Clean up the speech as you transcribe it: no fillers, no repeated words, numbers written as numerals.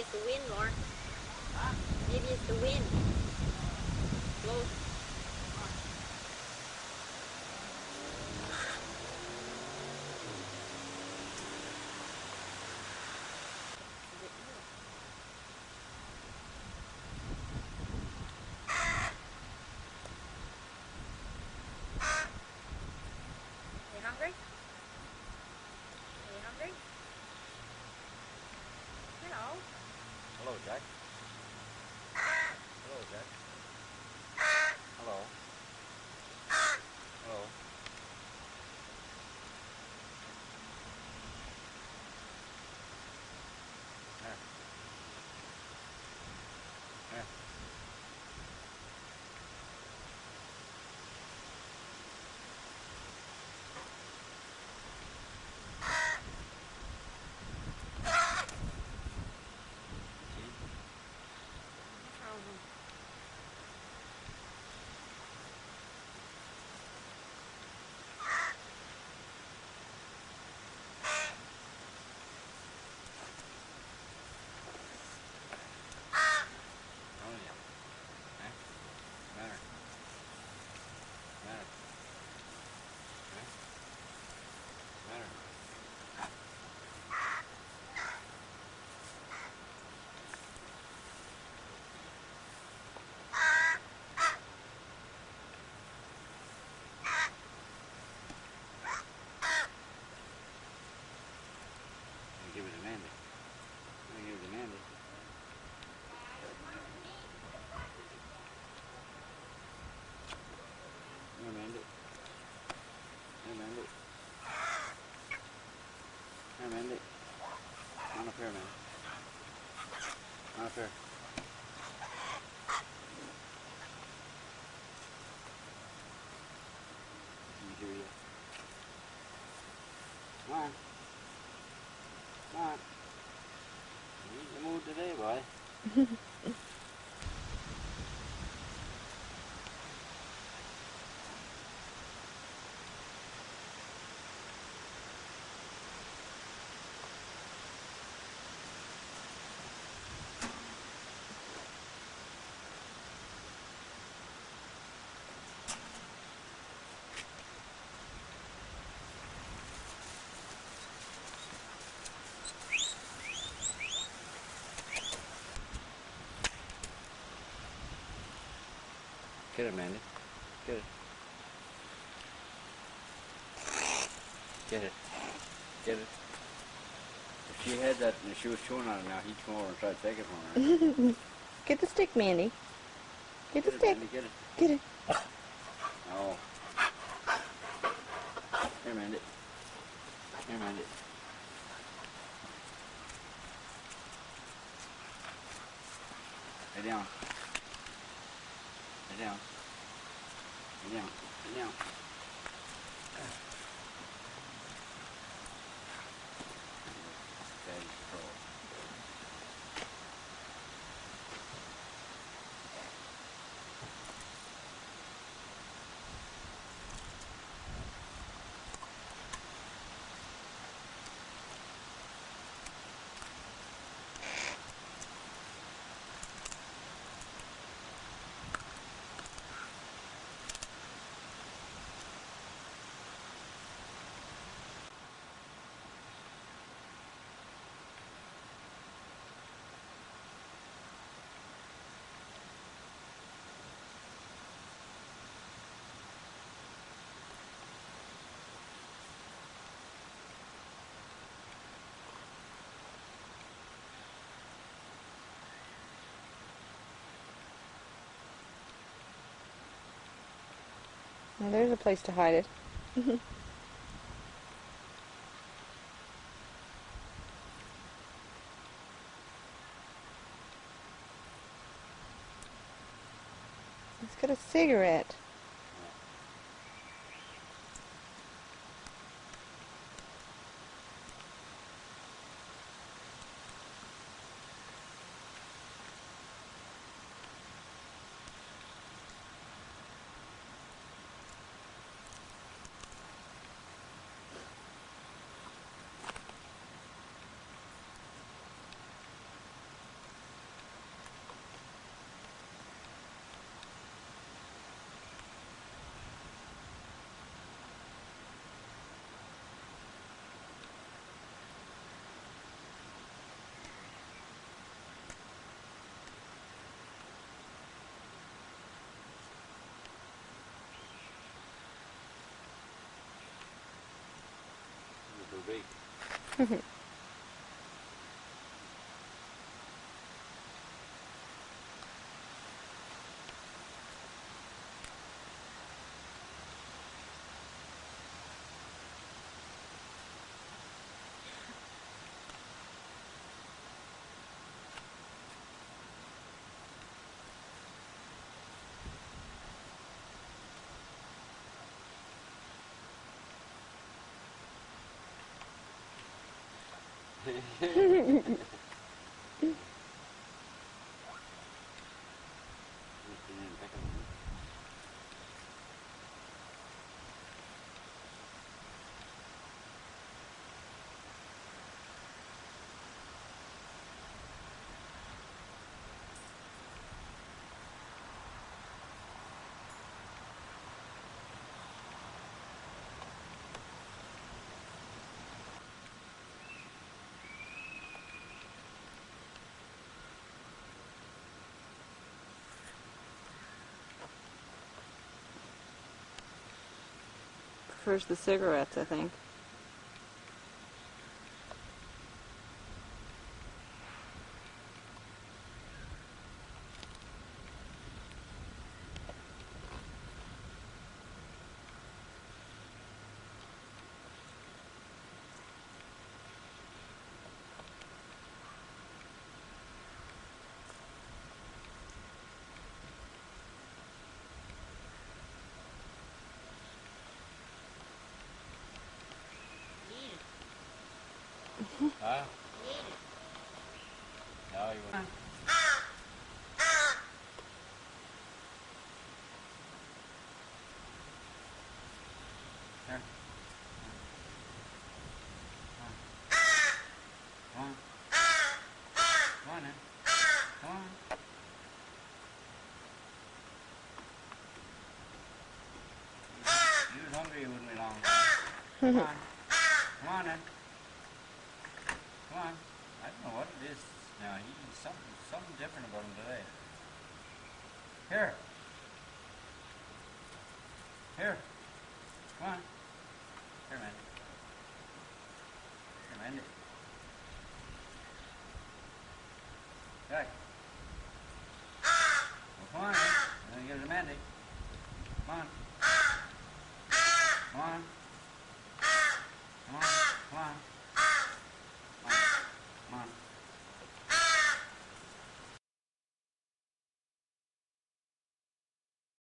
it's the wind, Lord. Huh? Maybe it's the wind. Blows. Mandy, on up here, man. On up here. Let me hear you. Come on. Come on. You need to move today, boy. Get it, Mandy. Get it. Get it. Get it. If she had that and she was chewing on it now, he'd come over and try to take it from her. Get the stick, Mandy. Get the stick. Mandy, get it. Get it. Oh. Here, Mandy. Here, Mandy. Lay down. Lay down. Lay down. Lay down. Well, there's a place to hide it. Let's get a cigarette. First the cigarettes, I think. Huh? No, you wouldn't. You was hungry, you wouldn't be long. Come on. Come on then. Come on. I don't know what it is now. He's something different about him today. Here. Here. Come on. Here, Mandy. Here, Mandy. Back.